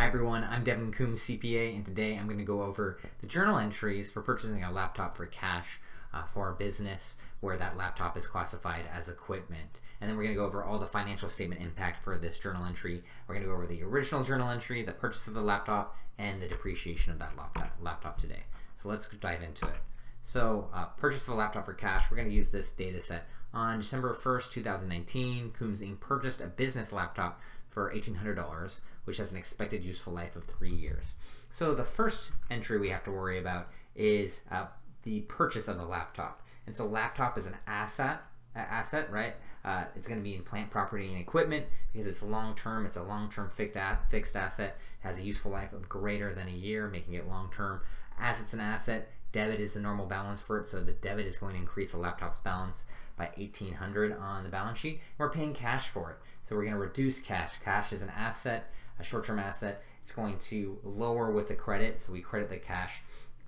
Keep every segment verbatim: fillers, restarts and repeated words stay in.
Hi everyone, I'm Devon Coombs, C P A, and today I'm going to go over the journal entries for purchasing a laptop for cash uh, for our business where that laptop is classified as equipment. And then we're going to go over all the financial statement impact for this journal entry. We're going to go over the original journal entry, the purchase of the laptop, and the depreciation of that laptop, laptop today. So let's dive into it. So uh, purchase of the laptop for cash, we're going to use this data set. On December first, two thousand nineteen, Coombs, Incorporated purchased a business laptop for eighteen hundred dollars, which has an expected useful life of three years. So the first entry we have to worry about is uh, the purchase of the laptop. And so laptop is an asset, uh, asset, right? Uh, it's going to be in plant, property, and equipment because it's long-term. It's a long-term fixed asset. It has a useful life of greater than a year, making it long-term. As it's an asset, debit is the normal balance for it, so the debit is going to increase the laptop's balance by eighteen hundred dollars on the balance sheet. We're paying cash for it, so we're going to reduce cash. Cash is an asset, a short-term asset. It's going to lower with the credit, so we credit the cash.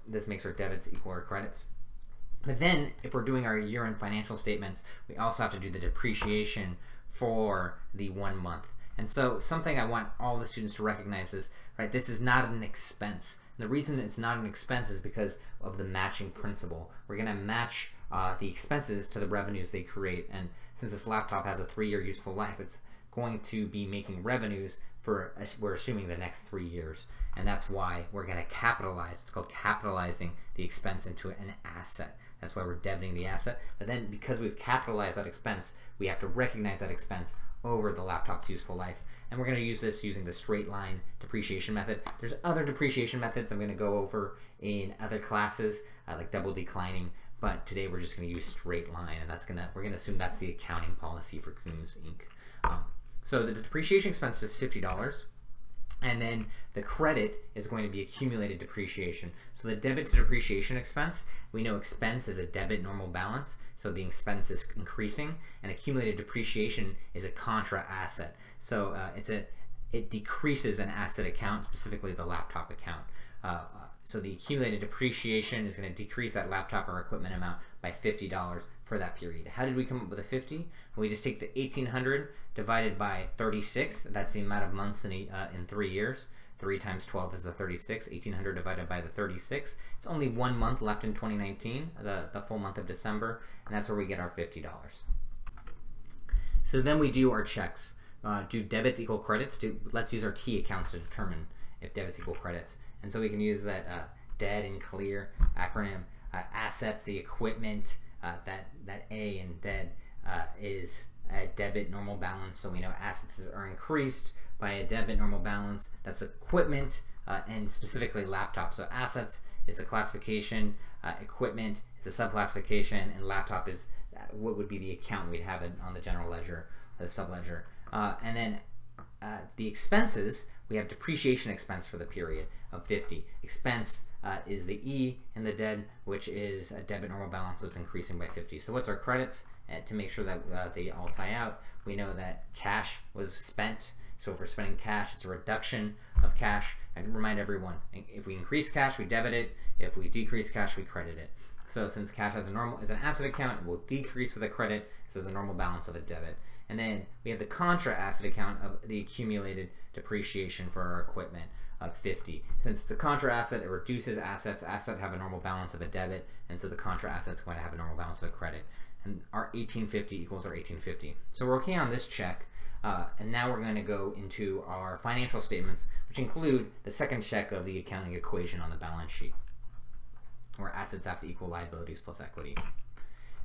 This makes our debits equal our credits. But then, if we're doing our year-end financial statements, we also have to do the depreciation for the one month. And so, something I want all the students to recognize is, right, this is not an expense. The reason it's not an expense is because of the matching principle. We're going to match uh, the expenses to the revenues they create, and since this laptop has a three-year useful life, it's going to be making revenues for, we're assuming, the next three years, and that's why we're going to capitalize. It's called capitalizing the expense into an asset. That's why we're debiting the asset, but then because we've capitalized that expense, we have to recognize that expense over the laptop's useful life. And we're going to use this using the straight line depreciation method. There's other depreciation methods I'm going to go over in other classes, uh, like double declining, but today we're just going to use straight line, and that's going to, we're going to assume that's the accounting policy for Coombs, Incorporated. Um, so the depreciation expense is fifty dollars, and then the credit is going to be accumulated depreciation. So the debit to depreciation expense, we know expense is a debit normal balance, so the expense is increasing, and accumulated depreciation is a contra asset. So uh, it's a, it decreases an asset account, specifically the laptop account. Uh, so the accumulated depreciation is going to decrease that laptop or equipment amount by fifty dollars for that period. How did we come up with a fifty? We just take the eighteen hundred divided by thirty-six. That's the amount of months in, uh, in three years. Three times twelve is the thirty-six. eighteen hundred divided by the thirty-six. It's only one month left in twenty nineteen, the, the full month of December, and that's where we get our fifty dollars. So then we do our checks. Uh, do debits equal credits? Do, let's use our T accounts to determine if debits equal credits. And so we can use that uh, D E D and CLEAR acronym. Uh, assets, the equipment, uh, that, that A in D E D uh, is a debit normal balance. So we know assets are increased by a debit normal balance. That's equipment uh, and specifically laptop. So assets is a classification, uh, equipment is a subclassification, and laptop is what would be the account we'd have it on the general ledger, the subledger. Uh, and then uh, the expenses, we have depreciation expense for the period of fifty. Expense uh, is the E in the D E D, which is a debit normal balance, so it's increasing by fifty. So what's our credits? Uh, to make sure that uh, they all tie out, we know that cash was spent. So if we're spending cash, it's a reduction of cash. And remind everyone, if we increase cash, we debit it. If we decrease cash, we credit it. So since cash has a normal, is an asset account, it will decrease with a credit. This is a normal balance of a debit. And then we have the contra asset account of the accumulated depreciation for our equipment of fifty. Since it's a contra asset, it reduces assets. Assets have a normal balance of a debit, and so the contra asset is going to have a normal balance of a credit. And our eighteen fifty equals our eighteen fifty. So we're okay on this check, uh, and now we're going to go into our financial statements, which include the second check of the accounting equation on the balance sheet, where assets have to equal liabilities plus equity.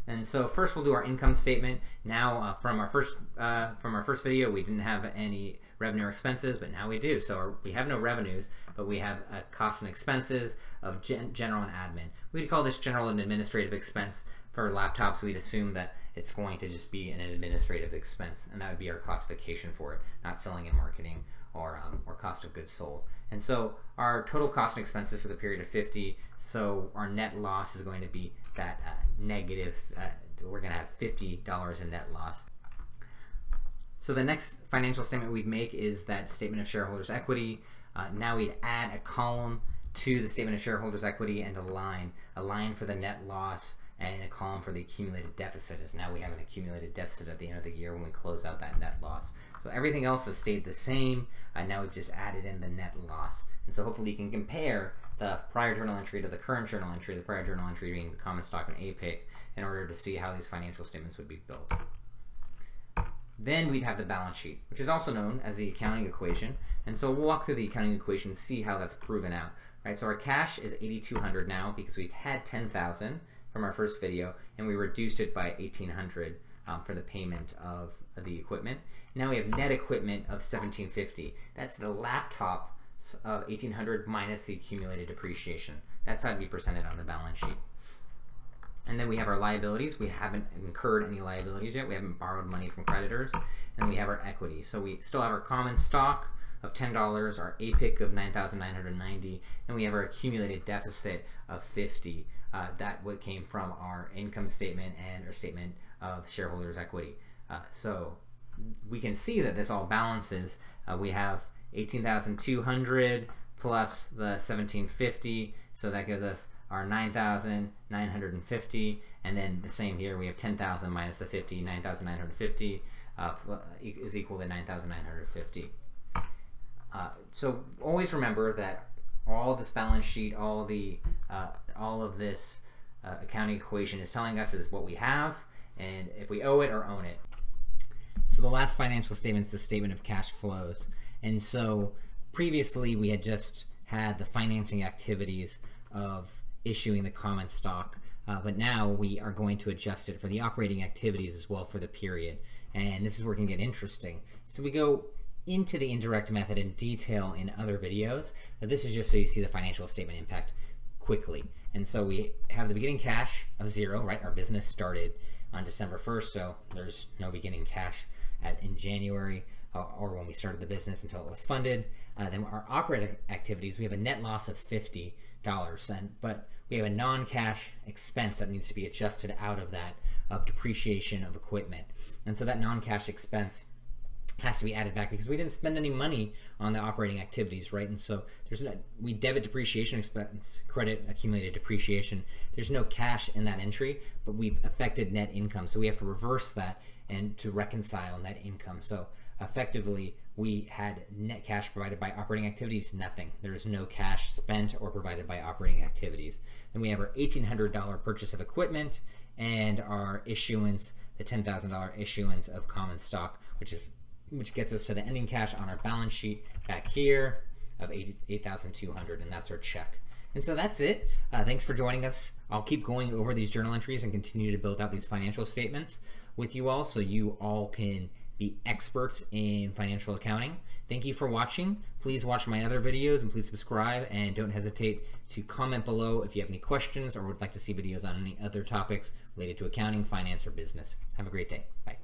And so first we'll do our income statement. Now uh, from our first uh, from our first video, we didn't have any revenue or expenses, but now we do. So our, we have no revenues, but we have uh, costs and expenses of gen general and admin. We'd call this general and administrative expense. For laptops, we'd assume that it's going to just be an administrative expense, and that would be our classification for it, not selling and marketing or, um, or cost of goods sold. And so our total cost and expenses for the period of fifty, so our net loss is going to be that uh, negative, uh, we're going to have fifty dollars in net loss. So the next financial statement we'd make is that statement of shareholders' equity. Uh, now we'd add a column to the statement of shareholders' equity and a line, a line for the net loss and a column for the accumulated deficit, is now we have an accumulated deficit at the end of the year when we close out that net loss. So everything else has stayed the same, and now we've just added in the net loss. And so hopefully you can compare the prior journal entry to the current journal entry, the prior journal entry being the common stock and A P I C, in order to see how these financial statements would be built. Then we'd have the balance sheet, which is also known as the accounting equation. And so we'll walk through the accounting equation and see how that's proven out. Right, so our cash is eighty-two hundred now because we had ten thousand from our first video, and we reduced it by eighteen hundred um, for the payment of, of the equipment. Now we have net equipment of seventeen fifty. That's the laptop of eighteen hundred minus the accumulated depreciation. That's how it'd be presented on the balance sheet. And then we have our liabilities. We haven't incurred any liabilities yet. We haven't borrowed money from creditors. And we have our equity. So we still have our common stock of ten dollars, our A P I C of nine thousand nine hundred ninety dollars, and we have our accumulated deficit of fifty dollars. Uh, that what came from our income statement and our statement of shareholders' equity. Uh, so we can see that this all balances. Uh, we have eighteen thousand two hundred plus the seventeen fifty, so that gives us our nine thousand nine hundred fifty, and then the same here, we have ten thousand minus the fifty, nine thousand nine hundred fifty uh, is equal to nine thousand nine hundred fifty. Uh, so always remember that all this balance sheet, all the uh, all of this uh, accounting equation is telling us is what we have, and if we owe it or own it. So the last financial statement is the statement of cash flows. And so previously we had just had the financing activities of issuing the common stock, uh, but now we are going to adjust it for the operating activities as well for the period. And this is where it can get interesting. So we go into the indirect method in detail in other videos, but this is just so you see the financial statement impact quickly. And so we have the beginning cash of zero, right? Our business started on December first, so there's no beginning cash at, in January uh, or when we started the business until it was funded. Uh, then our operating activities, we have a net loss of fifty dollars, and, but we have a non-cash expense that needs to be adjusted out of that of depreciation of equipment. And so that non-cash expense has to be added back because we didn't spend any money on the operating activities, right? And so there's no, we debit depreciation expense, credit accumulated depreciation. There's no cash in that entry, but we've affected net income. So we have to reverse that and to reconcile net income. So effectively, we had net cash provided by operating activities, nothing. There is no cash spent or provided by operating activities. Then we have our eighteen hundred dollar purchase of equipment and our issuance, the ten thousand dollar issuance of common stock, which is which gets us to the ending cash on our balance sheet back here of eight thousand two hundred, and that's our check. And so that's it. Uh, thanks for joining us. I'll keep going over these journal entries and continue to build out these financial statements with you all so you all can be experts in financial accounting. Thank you for watching. Please watch my other videos and please subscribe, and don't hesitate to comment below if you have any questions or would like to see videos on any other topics related to accounting, finance, or business. Have a great day. Bye.